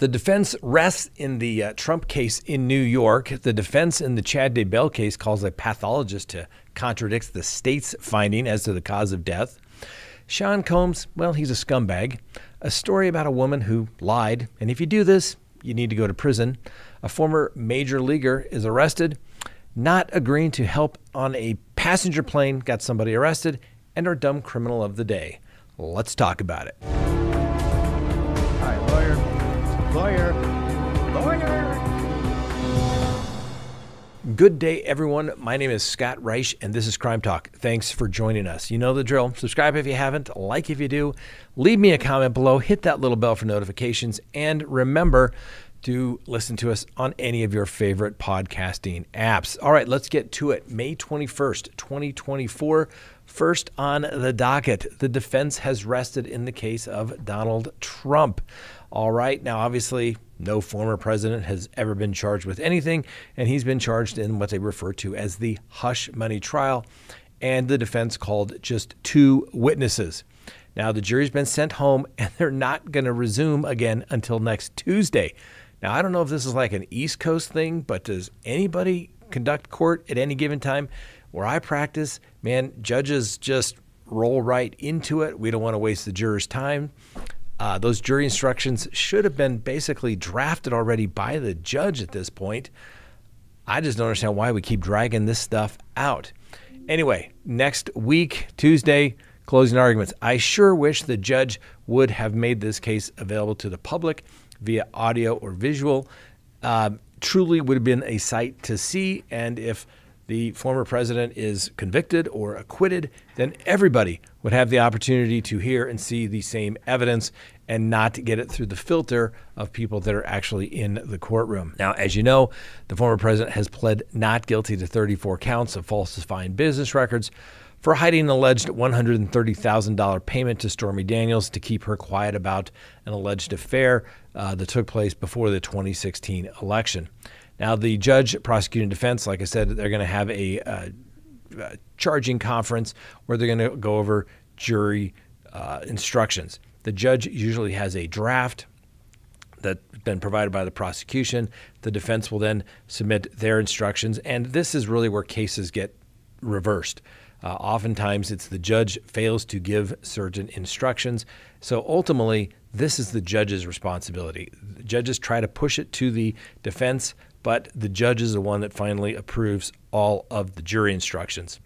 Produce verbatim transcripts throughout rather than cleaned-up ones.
The defense rests in the uh, Trump case in New York. The defense in the Chad Daybell case calls a pathologist to contradict the state's finding as to the cause of death. Sean Combs, well, he's a scumbag. A story about a woman who lied. And if you do this, you need to go to prison. A former major leaguer is arrested. Not agreeing to help on a passenger plane got somebody arrested. And our dumb criminal of the day. Let's talk about it. All right, lawyer. Lawyer. Lawyer. Good day, everyone. My name is Scott Reisch, and this is Crime Talk. Thanks for joining us. You know the drill. Subscribe if you haven't. Like if you do. Leave me a comment below. Hit that little bell for notifications. And remember to listen to us on any of your favorite podcasting apps. All right, let's get to it. May twenty-first, twenty twenty-four. First on the docket, the defense has rested in the case of Donald Trump. All right, now obviously no former president has ever been charged with anything, and he's been charged in what they refer to as the hush money trial, and the defense called just two witnesses. Now the jury's been sent home, and they're not going to resume again until next Tuesday. Now I don't know if this is like an East Coast thing, but does anybody conduct court at any given time? Where I practice, man, judges just roll right into it. We don't want to waste the jurors' time. Uh, those jury instructions should have been basically drafted already by the judge at this point. I just don't understand why we keep dragging this stuff out. Anyway, next week, Tuesday, closing arguments. I sure wish the judge would have made this case available to the public via audio or visual. Uh, truly would have been a sight to see, and if the former president is convicted or acquitted, then everybody would have the opportunity to hear and see the same evidence and not get it through the filter of people that are actually in the courtroom. Now, as you know, the former president has pled not guilty to thirty-four counts of falsifying business records for hiding an alleged one hundred thirty thousand dollars payment to Stormy Daniels to keep her quiet about an alleged affair uh, that took place before the twenty sixteen election. Now, the judge, prosecuting defense, like I said, they're going to have a uh, uh, charging conference where they're going to go over jury uh, instructions. The judge usually has a draft that's been provided by the prosecution. The defense will then submit their instructions, and this is really where cases get reversed. Uh, oftentimes, it's the judge fails to give certain instructions. So ultimately, this is the judge's responsibility. The judges try to push it to the defense, but the judge is the one that finally approves all of the jury instructions.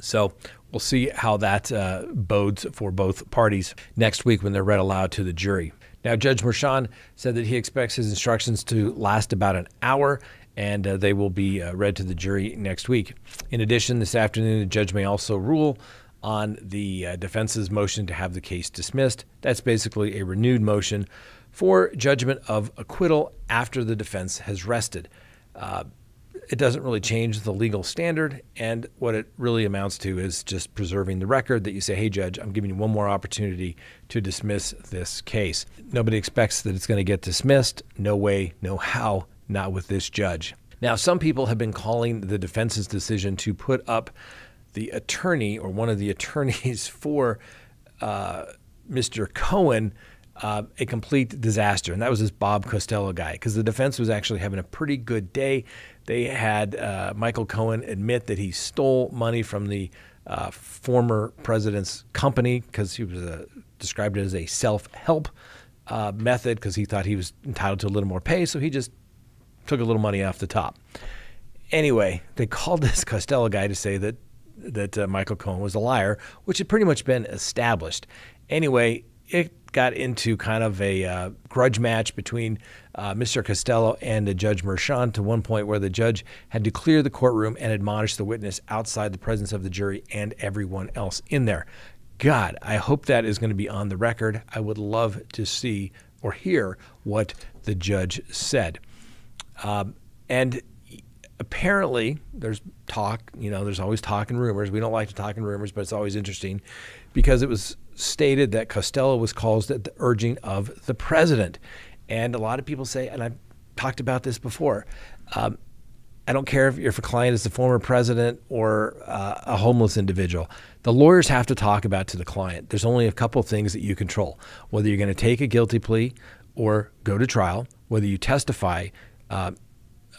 So we'll see how that uh, bodes for both parties next week when they're read aloud to the jury. Now, Judge Merchan said that he expects his instructions to last about an hour, and uh, they will be uh, read to the jury next week. In addition, this afternoon, the judge may also rule on the uh, defense's motion to have the case dismissed. That's basically a renewed motion for judgment of acquittal after the defense has rested. Uh, it doesn't really change the legal standard, and what it really amounts to is just preserving the record that you say, hey, Judge, I'm giving you one more opportunity to dismiss this case. Nobody expects that it's going to get dismissed. No way, no how, not with this judge. Now, some people have been calling the defense's decision to put up the attorney or one of the attorneys for uh, Mister Cohen Uh, a complete disaster. And that was this Bob Costello guy, because the defense was actually having a pretty good day. They had uh, Michael Cohen admit that he stole money from the uh, former president's company, because he was uh, described it as a self-help uh, method, because he thought he was entitled to a little more pay. So he just took a little money off the top. Anyway, they called this Costello guy to say that, that uh, Michael Cohen was a liar, which had pretty much been established. Anyway, it got into kind of a uh, grudge match between uh, Mister Costello and the Judge Merchan, to one point where the judge had to clear the courtroom and admonish the witness outside the presence of the jury and everyone else in there. God, I hope that is going to be on the record. I would love to see or hear what the judge said. Um, and apparently there's talk, you know, there's always talk and rumors. We don't like to talk and rumors, but it's always interesting, because it was stated that Costello was called at the urging of the president. And a lot of people say, and I've talked about this before, um, I don't care if, if a client is the former president or uh, a homeless individual. The lawyers have to talk about to the client. There's only a couple things that you control, whether you're going to take a guilty plea or go to trial, whether you testify uh,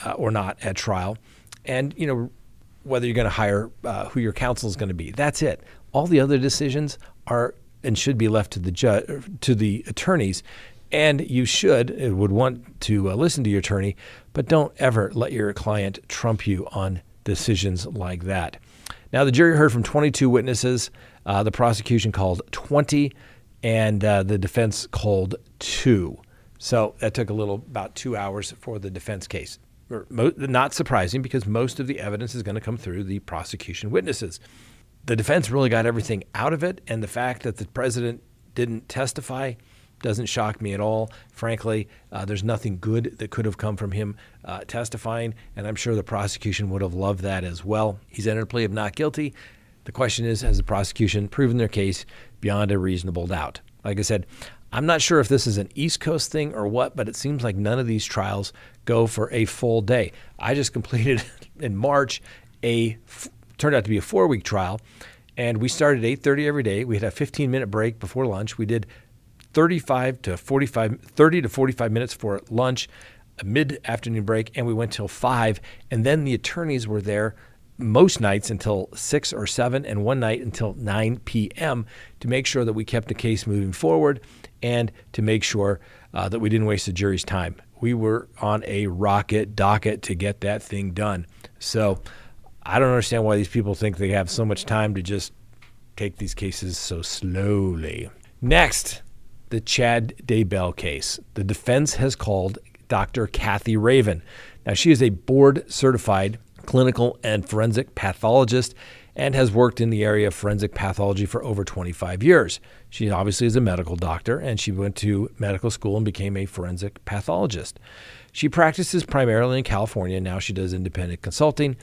uh, or not at trial, and you know whether you're going to hire uh, who your counsel is going to be. That's it. All the other decisions are and should be left to the judge, to the attorneys. And you should, would want to uh, listen to your attorney, but don't ever let your client trump you on decisions like that. Now, the jury heard from twenty-two witnesses. Uh, the prosecution called twenty, and uh, the defense called two. So that took a little, about two hours for the defense case. Not surprising, because most of the evidence is going to come through the prosecution witnesses. The defense really got everything out of it, and the fact that the president didn't testify doesn't shock me at all. Frankly, uh, there's nothing good that could have come from him uh, testifying, and I'm sure the prosecution would have loved that as well. He's entered a plea of not guilty. The question is, has the prosecution proven their case beyond a reasonable doubt? Like I said, I'm not sure if this is an East Coast thing or what, but it seems like none of these trials go for a full day. I just completed in March a turned out to be a four-week trial, and we started at eight thirty every day. We had a fifteen-minute break before lunch. We did thirty-five to forty-five, thirty to forty-five minutes for lunch, a mid-afternoon break, and we went till five. And then the attorneys were there most nights until six or seven, and one night until nine p m to make sure that we kept the case moving forward and to make sure uh, that we didn't waste the jury's time. We were on a rocket docket to get that thing done. So I don't understand why these people think they have so much time to just take these cases so slowly. Next, the Chad Daybell case. The defense has called Doctor Kathy Raven. Now, she is a board-certified clinical and forensic pathologist and has worked in the area of forensic pathology for over twenty-five years. She obviously is a medical doctor, and she went to medical school and became a forensic pathologist. She practices primarily in California. Now she does independent consulting,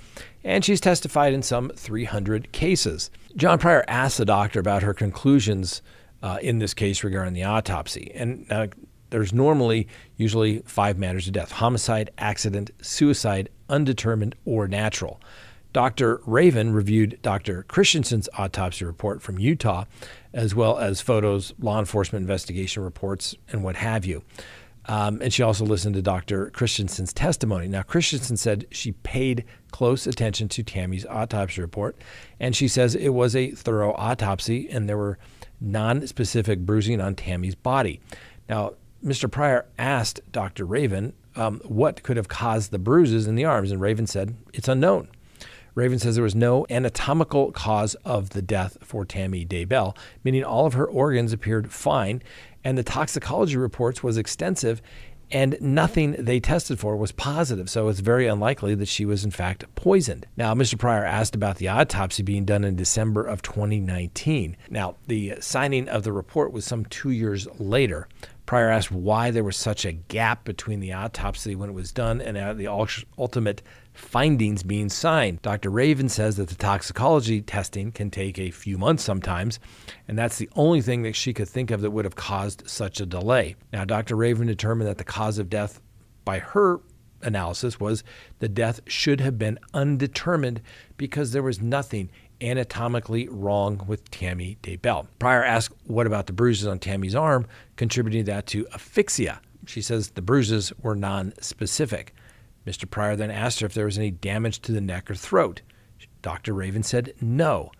and she's testified in some three hundred cases. John Pryor asked the doctor about her conclusions Uh, in this case regarding the autopsy. And uh, there's normally usually five matters of death: homicide, accident, suicide, undetermined, or natural. Doctor Raven reviewed Doctor Christensen's autopsy report from Utah, as well as photos, law enforcement investigation reports, and what have you. Um, and she also listened to Doctor Christensen's testimony. Now, Christensen said she paid close attention to Tammy's autopsy report, and she says it was a thorough autopsy, and there were non-specific bruising on Tammy's body. Now, Mister Pryor asked Doctor Raven um, what could have caused the bruises in the arms, and Raven said it's unknown. Raven says there was no anatomical cause of the death for Tammy Daybell, meaning all of her organs appeared fine, and the toxicology reports was extensive, and nothing they tested for was positive, so it's very unlikely that she was in fact poisoned. Now, Mister Pryor asked about the autopsy being done in December of twenty nineteen. Now, the signing of the report was some two years later. Pryor asked why there was such a gap between the autopsy when it was done and the ultimate findings being signed. Doctor Raven says that the toxicology testing can take a few months sometimes, and that's the only thing that she could think of that would have caused such a delay. Now, Doctor Raven determined that the cause of death, by her analysis, was the death should have been undetermined because there was nothing anatomically wrong with Tammy Daybell. Pryor asked, what about the bruises on Tammy's arm, contributing that to asphyxia? She says the bruises were non-specific. Mister Pryor then asked her if there was any damage to the neck or throat. Doctor Raven said no.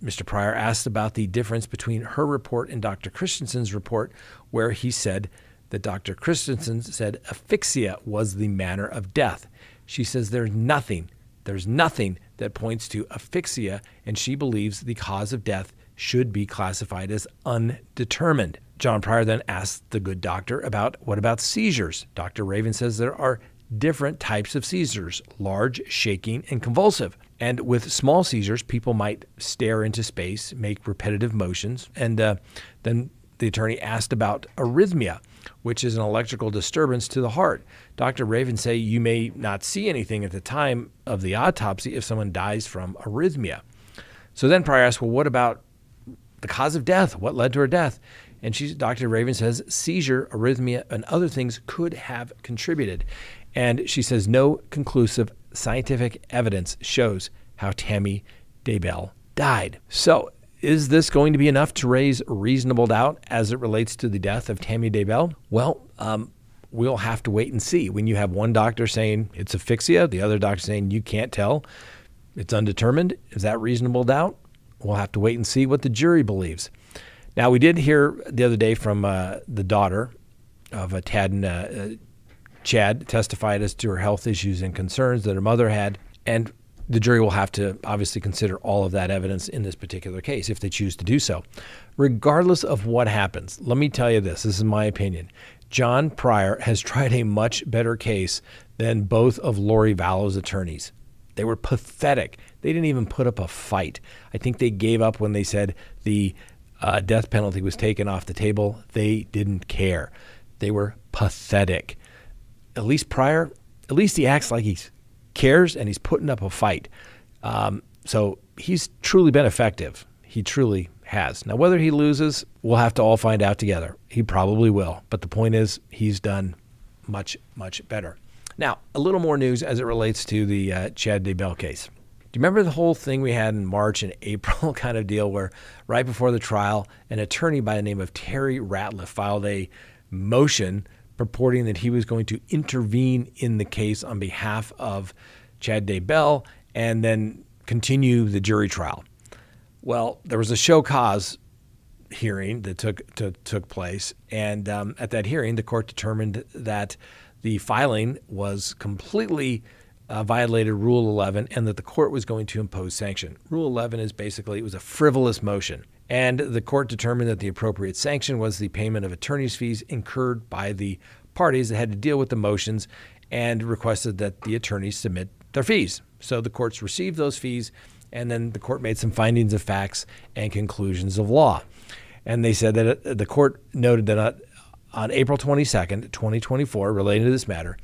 Mister Pryor asked about the difference between her report and Doctor Christensen's report, where he said that Doctor Christensen said asphyxia was the manner of death. She says there's nothing, there's nothing that points to asphyxia, and she believes the cause of death should be classified as undetermined. John Pryor then asked the good doctor about what about seizures. Doctor Raven says there are different types of seizures: large, shaking, and convulsive. And with small seizures, people might stare into space, make repetitive motions. And uh, then the attorney asked about arrhythmia, which is an electrical disturbance to the heart. Doctor Raven say you may not see anything at the time of the autopsy if someone dies from arrhythmia. So then Pryor asked, well, what about the cause of death? What led to her death? And she, Doctor Raven says seizure, arrhythmia, and other things could have contributed. And she says no conclusive scientific evidence shows how Tammy Daybell died. So Is this going to be enough to raise reasonable doubt as it relates to the death of Tammy Daybell? Well, um, we'll have to wait and see. When you have one doctor saying it's asphyxia, the other doctor saying you can't tell, it's undetermined, is that reasonable doubt? We'll have to wait and see what the jury believes. Now, we did hear the other day from uh, the daughter of a Tad and, uh, Chad testified as to her health issues and concerns that her mother had, and the jury will have to obviously consider all of that evidence in this particular case if they choose to do so. Regardless of what happens, let me tell you this. This is my opinion. John Pryor has tried a much better case than both of Lori Vallow's attorneys. They were pathetic. They didn't even put up a fight. I think they gave up when they said the uh, death penalty was taken off the table. They didn't care. They were pathetic. At least Pryor, at least he acts like he's cares and he's putting up a fight. Um, so he's truly been effective. He truly has. Now, whether he loses, we'll have to all find out together. He probably will. But the point is, he's done much, much better. Now, a little more news as it relates to the uh, Chad Daybell case. Do you remember the whole thing we had in March and April kind of deal where right before the trial, an attorney by the name of Terry Ratliff filed a motion purporting that he was going to intervene in the case on behalf of Chad Daybell and then continue the jury trial. Well, there was a show cause hearing that took to, took place, and um, at that hearing, the court determined that the filing was completely uh, violated Rule eleven and that the court was going to impose sanction. Rule eleven is basically, it was a frivolous motion. And the court determined that the appropriate sanction was the payment of attorney's fees incurred by the parties that had to deal with the motions and requested that the attorneys submit their fees. So the courts received those fees, and then the court made some findings of facts and conclusions of law. And they said that the court noted that on April twenty-second, twenty twenty-four, related to this matter,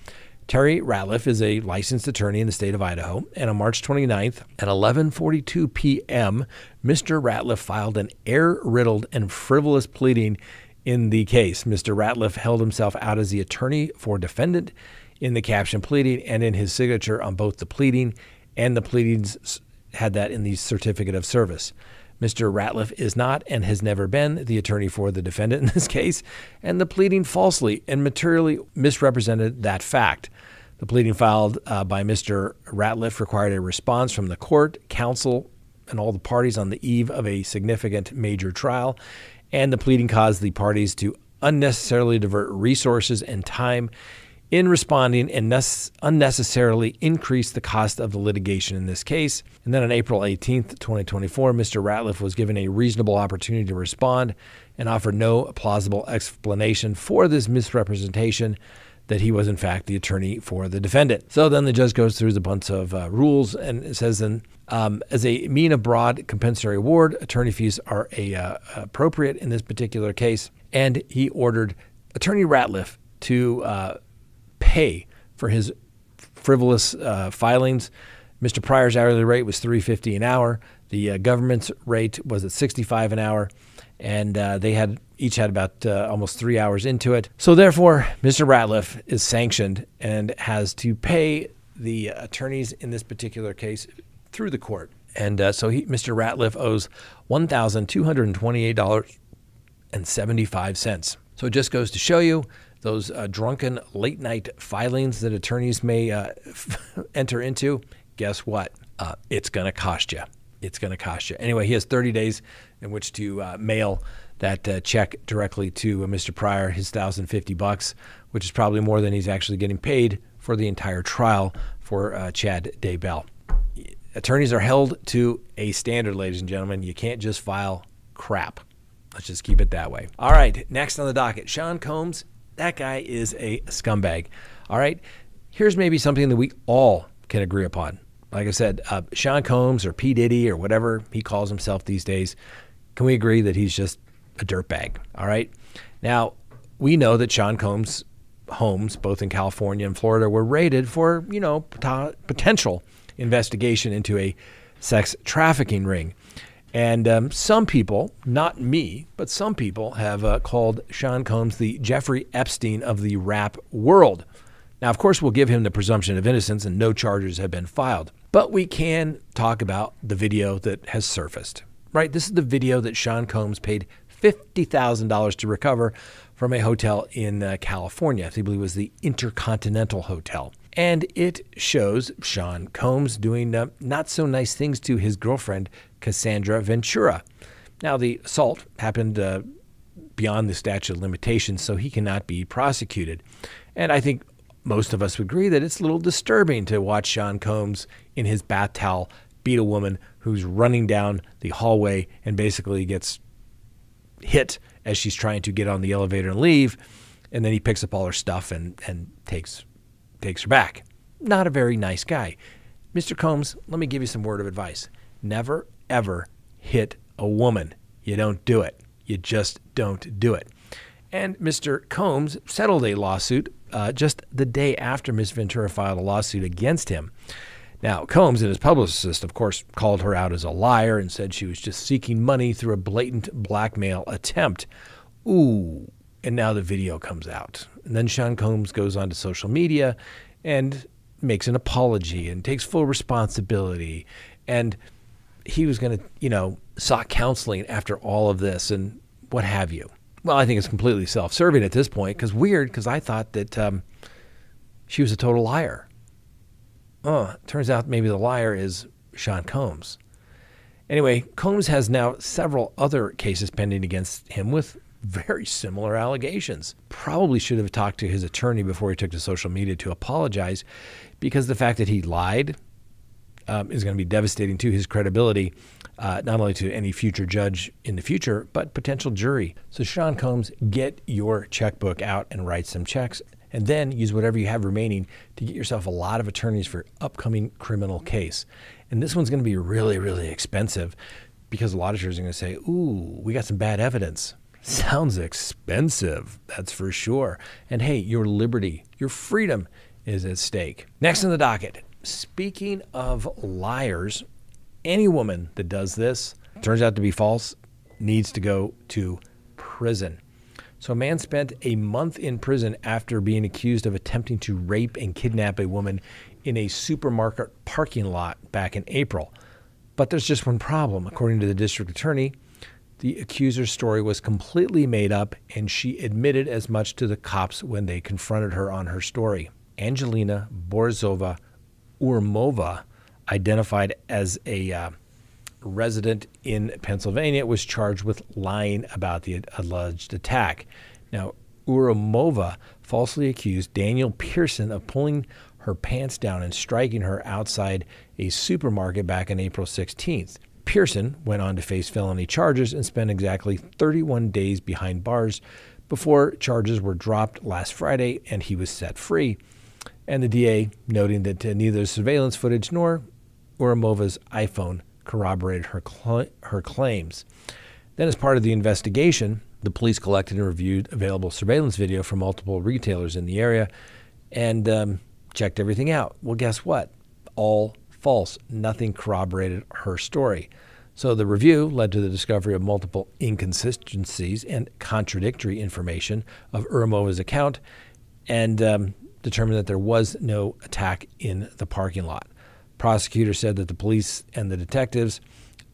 Terry Ratliff is a licensed attorney in the state of Idaho, and on March twenty-ninth at eleven forty-two p m, Mister Ratliff filed an error-riddled and frivolous pleading in the case. Mister Ratliff held himself out as the attorney for defendant in the caption pleading and in his signature on both the pleading and the pleadings had that in the certificate of service. Mister Ratliff is not and has never been the attorney for the defendant in this case, and the pleading falsely and materially misrepresented that fact. The pleading filed uh, by Mister Ratliff required a response from the court, counsel, and all the parties on the eve of a significant major trial, and the pleading caused the parties to unnecessarily divert resources and time in responding and unnecessarily increased the cost of the litigation in this case. And then on April eighteenth, twenty twenty-four, Mister Ratliff was given a reasonable opportunity to respond and offered no plausible explanation for this misrepresentation that he was, in fact, the attorney for the defendant. So then the judge goes through the bunch of uh, rules and says then, um, as a mean of broad compensatory award, attorney fees are a, uh, appropriate in this particular case. And he ordered Attorney Ratliff to uh, pay for his frivolous uh, filings. Mister Pryor's hourly rate was three fifty an hour. The uh, government's rate was at sixty-five an hour, and uh, they had each had about uh, almost three hours into it. So therefore, Mister Ratliff is sanctioned and has to pay the attorneys in this particular case through the court. And uh, so he, Mister Ratliff owes one thousand two hundred twenty-eight dollars and seventy-five cents. So it just goes to show you those uh, drunken late-night filings that attorneys may uh, enter into, guess what? Uh, it's going to cost you. It's going to cost you. Anyway, he has thirty days in which to uh, mail that uh, check directly to uh, Mister Pryor, his one thousand fifty bucks, which is probably more than he's actually getting paid for the entire trial for uh, Chad Daybell. Attorneys are held to a standard, ladies and gentlemen. You can't just file crap. Let's just keep it that way. All right, next on the docket, Sean Combs. That guy is a scumbag. All right, here's maybe something that we all can agree upon. Like I said, uh, Sean Combs or P. Diddy or whatever he calls himself these days, can we agree that he's just a dirtbag? All right. Now, we know that Sean Combs' homes, both in California and Florida, were raided for, you know, pot potential investigation into a sex trafficking ring. And um, some people, not me, but some people have uh, called Sean Combs the Jeffrey Epstein of the rap world. Now, of course, we'll give him the presumption of innocence and no charges have been filed. But we can talk about the video that has surfaced. right? This is the video that Sean Combs paid fifty thousand dollars to recover from a hotel in uh, California. I believe it was the Intercontinental Hotel. And it shows Sean Combs doing uh, not so nice things to his girlfriend, Cassandra Ventura. Now, the assault happened uh, beyond the statute of limitations, so he cannot be prosecuted. And I think most of us would agree that it's a little disturbing to watch Sean Combs in his bath towel beat a woman who's running down the hallway and basically gets hit as she's trying to get on the elevator and leave. And then he picks up all her stuff and, and takes, takes her back. Not a very nice guy. Mister Combs, let me give you some word of advice. Never, ever hit a woman. You don't do it. You just don't do it. And Mister Combs settled a lawsuit uh, just the day after Miz Ventura filed a lawsuit against him. Now, Combs and his publicist, of course, called her out as a liar and said she was just seeking money through a blatant blackmail attempt. Ooh, and now the video comes out. And then Sean Combs goes onto social media and makes an apology and takes full responsibility. And he was going to, you know, sought counseling after all of this and what have you. Well, I think it's completely self-serving at this point, because weird, because I thought that um, she was a total liar. Uh, turns out maybe the liar is Sean Combs. Anyway, Combs has now several other cases pending against him with very similar allegations. Probably should have talked to his attorney before he took to social media to apologize, because the fact that he lied um, is going to be devastating to his credibility, uh, not only to any future judge in the future, but potential jury. So Sean Combs, get your checkbook out and write some checks. And then use whatever you have remaining to get yourself a lot of attorneys for your upcoming criminal case. And this one's going to be really, really expensive, because a lot of jurors are going to say, ooh, we got some bad evidence. Sounds expensive, that's for sure. And hey, your liberty, your freedom is at stake. Next on the docket, speaking of liars, any woman that does this, turns out to be false, needs to go to prison. So a man spent a month in prison after being accused of attempting to rape and kidnap a woman in a supermarket parking lot back in April. But there's just one problem. According to the district attorney, the accuser's story was completely made up, and she admitted as much to the cops when they confronted her on her story. Angelina Borzova Uramova, identified as a uh, resident in Pennsylvania, was charged with lying about the alleged attack. Now, Uramova falsely accused Daniel Pearson of pulling her pants down and striking her outside a supermarket back on April sixteenth. Pearson went on to face felony charges and spent exactly thirty-one days behind bars before charges were dropped last Friday and he was set free. And the D A, noting that neither surveillance footage nor Uramova's iPhone corroborated her cl- her claims. Then, as part of the investigation, the police collected and reviewed available surveillance video from multiple retailers in the area and um, checked everything out. Well, guess what? All false. Nothing corroborated her story. So the review led to the discovery of multiple inconsistencies and contradictory information of Uramova's account, and um, determined that there was no attack in the parking lot. Prosecutor said that the police and the detectives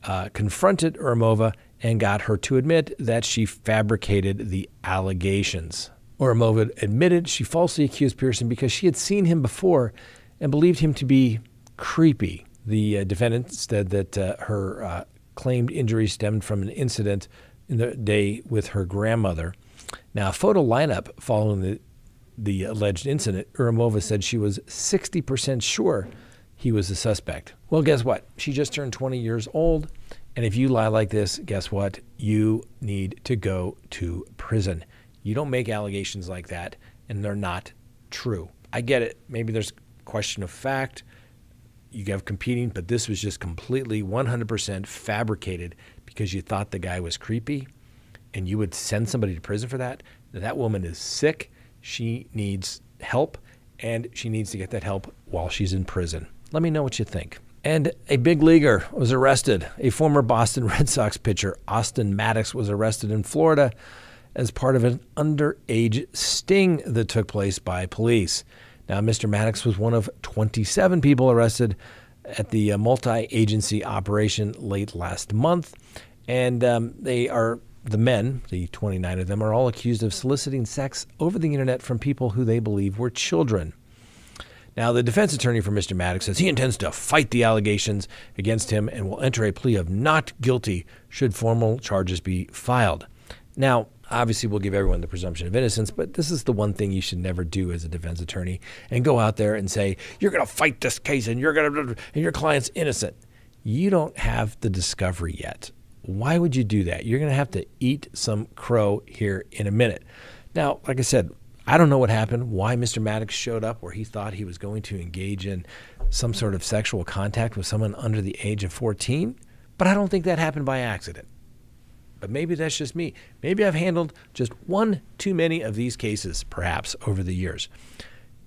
uh, confronted Uramova and got her to admit that she fabricated the allegations. Uramova admitted she falsely accused Pearson because she had seen him before and believed him to be creepy. The uh, defendant said that uh, her uh, claimed injury stemmed from an incident in the day with her grandmother. Now, a photo lineup following the, the alleged incident, Uramova said she was sixty percent sure he was the suspect. Well, guess what? She just turned twenty years old. And if you lie like this, guess what? You need to go to prison. You don't make allegations like that, and they're not true. I get it. Maybe there's a question of fact. You have competing, but this was just completely one hundred percent fabricated because you thought the guy was creepy, and you would send somebody to prison for that. That woman is sick. She needs help, and she needs to get that help while she's in prison. Let me know what you think. And a big leaguer was arrested. A former Boston Red Sox pitcher, Austin Maddox, was arrested in Florida as part of an underage sting that took place by police. Now, Mister Maddox was one of twenty-seven people arrested at the multi-agency operation late last month. And um, they are, the men, the twenty-nine of them, are all accused of soliciting sex over the internet from people who they believe were children. Now, the defense attorney for Mister Maddox says he intends to fight the allegations against him and will enter a plea of not guilty should formal charges be filed. Now, obviously, we'll give everyone the presumption of innocence, but this is the one thing you should never do as a defense attorney, and go out there and say, you're going to fight this case and you're going to, and your client's innocent. You don't have the discovery yet. Why would you do that? You're going to have to eat some crow here in a minute. Now, like I said, I don't know what happened, why Mister Maddox showed up where he thought he was going to engage in some sort of sexual contact with someone under the age of fourteen, but I don't think that happened by accident. But maybe that's just me. Maybe I've handled just one too many of these cases, perhaps, over the years.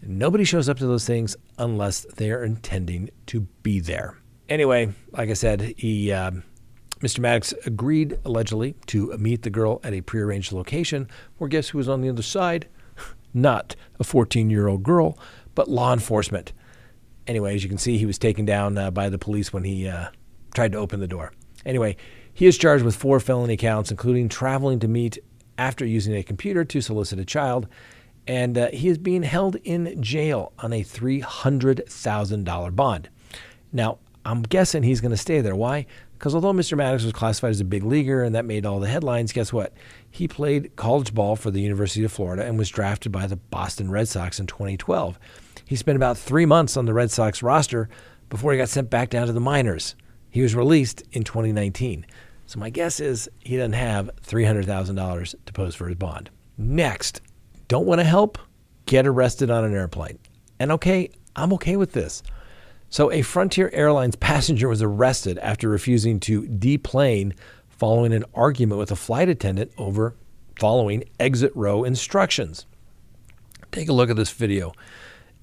Nobody shows up to those things unless they are intending to be there. Anyway, like I said, he, uh, Mister Maddox agreed, allegedly, to meet the girl at a prearranged location, where guess who was on the other side? Not a fourteen-year-old girl, but law enforcement. Anyway, as you can see, he was taken down uh, by the police when he uh, tried to open the door. Anyway, he is charged with four felony counts, including traveling to meet after using a computer to solicit a child, and uh, he is being held in jail on a three hundred thousand dollar bond. Now, I'm guessing he's going to stay there. Why? Because although Mister Maddox was classified as a big leaguer and that made all the headlines, guess what? He played college ball for the University of Florida and was drafted by the Boston Red Sox in twenty twelve. He spent about three months on the Red Sox roster before he got sent back down to the minors. He was released in twenty nineteen. So my guess is he doesn't have three hundred thousand dollars to pose for his bond. Next, don't want to help? Get arrested on an airplane. And okay, I'm okay with this. So a Frontier Airlines passenger was arrested after refusing to deplane following an argument with a flight attendant over following exit row instructions. Take a look at this video.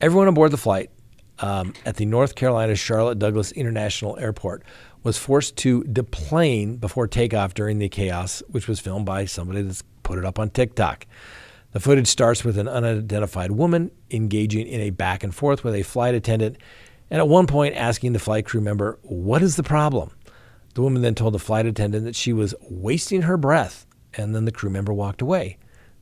Everyone aboard the flight Um, at the North Carolina Charlotte Douglas International Airport was forced to deplane before takeoff during the chaos, which was filmed by somebody that's put it up on TikTok. The footage starts with an unidentified woman engaging in a back and forth with a flight attendant and at one point asking the flight crew member, "What is the problem?" The woman then told the flight attendant that she was wasting her breath, and then the crew member walked away.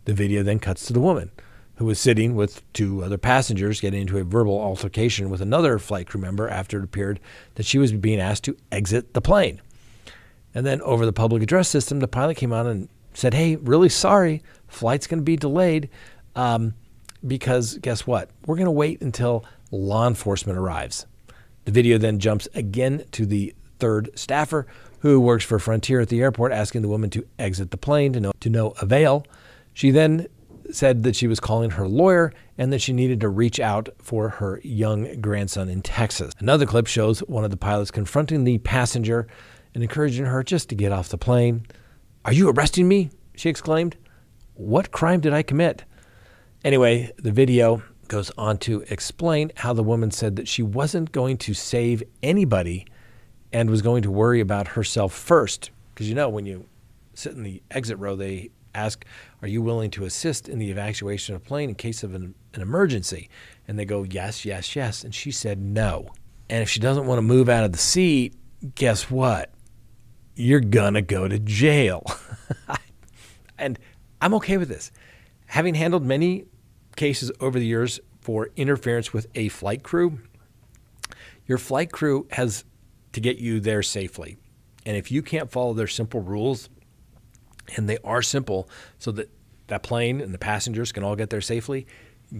The video then cuts to the woman, who was sitting with two other passengers, getting into a verbal altercation with another flight crew member after it appeared that she was being asked to exit the plane. And then over the public address system, the pilot came on and said, "Hey, really sorry, flight's going to be delayed um, because guess what? We're going to wait until law enforcement arrives." The video then jumps again to the third staffer who works for Frontier at the airport, asking the woman to exit the plane to no, to no avail. She then said that she was calling her lawyer and that she needed to reach out for her young grandson in Texas. Another clip shows one of the pilots confronting the passenger and encouraging her just to get off the plane. "Are you arresting me?" she exclaimed. "What crime did I commit?" Anyway, the video goes on to explain how the woman said that she wasn't going to save anybody and was going to worry about herself first. Because you know, when you sit in the exit row, they ask, "Are you willing to assist in the evacuation of a plane in case of an, an emergency?" And they go, "Yes, yes, yes." And she said no. And if she doesn't want to move out of the seat, guess what? You're gonna go to jail. And I'm okay with this. Having handled many cases over the years for interference with a flight crew, your flight crew has to get you there safely. And if you can't follow their simple rules, and they are simple so that that plane and the passengers can all get there safely,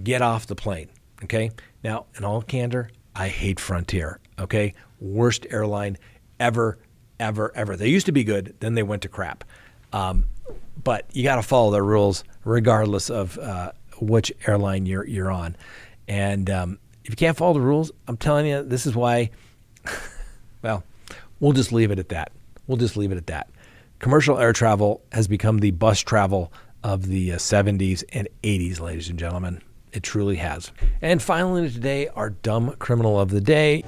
get off the plane, okay? Now, in all candor, I hate Frontier, okay? Worst airline ever, ever, ever. They used to be good, then they went to crap. Um, but you got to follow their rules regardless of uh, which airline you're, you're on. And um, if you can't follow the rules, I'm telling you, this is why, well, we'll just leave it at that. We'll just leave it at that. Commercial air travel has become the bus travel of the seventies and eighties, ladies and gentlemen. It truly has. And finally today, our dumb criminal of the day.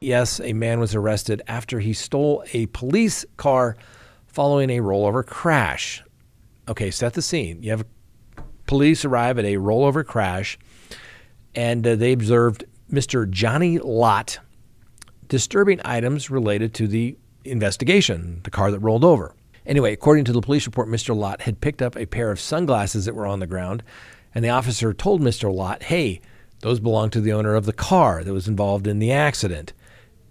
Yes, a man was arrested after he stole a police car following a rollover crash. Okay, set the scene. You have police arrive at a rollover crash, and uh, they observed Mister Johnny Lott disturbing items related to the investigation, the car that rolled over. Anyway, according to the police report, Mister Lott had picked up a pair of sunglasses that were on the ground, and the officer told Mister Lott, hey, those belong to the owner of the car that was involved in the accident,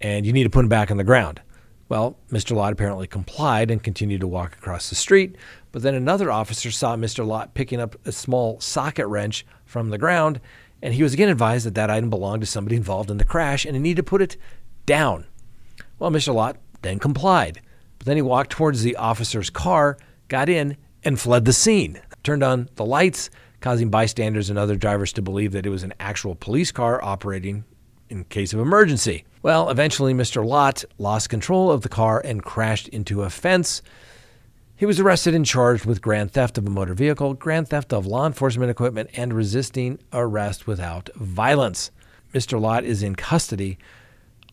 and you need to put them back on the ground. Well, Mister Lott apparently complied and continued to walk across the street, but then another officer saw Mister Lott picking up a small socket wrench from the ground, and he was again advised that that item belonged to somebody involved in the crash, and he needed to put it down. Well, Mister Lott then complied, but then he walked towards the officer's car, got in, and fled the scene, turned on the lights, causing bystanders and other drivers to believe that it was an actual police car operating in case of emergency. Well, eventually Mister Lott lost control of the car and crashed into a fence. He was arrested and charged with grand theft of a motor vehicle, grand theft of law enforcement equipment, and resisting arrest without violence. Mister Lott is in custody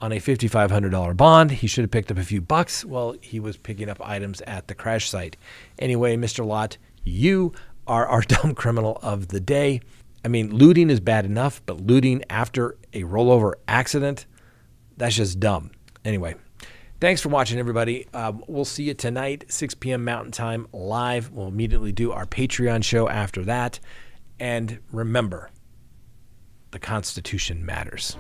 on a fifty-five hundred dollar bond. He should have picked up a few bucks while he was picking up items at the crash site. Anyway, Mister Lott, you are our dumb criminal of the day. I mean, looting is bad enough, but looting after a rollover accident, that's just dumb. Anyway, thanks for watching, everybody. Uh, we'll see you tonight, six p m Mountain Time, live. We'll immediately do our Patreon show after that. And remember, the Constitution matters.